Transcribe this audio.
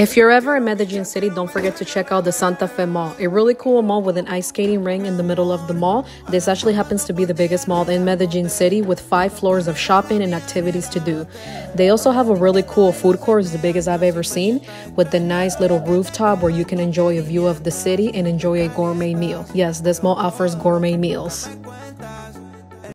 If you're ever in Medellín City, don't forget to check out the Santafé Mall, a really cool mall with an ice skating ring in the middle of the mall. This actually happens to be the biggest mall in Medellín City with 5 floors of shopping and activities to do. They also have a really cool food court, the biggest I've ever seen, with the nice little rooftop where you can enjoy a view of the city and enjoy a gourmet meal. Yes, this mall offers gourmet meals.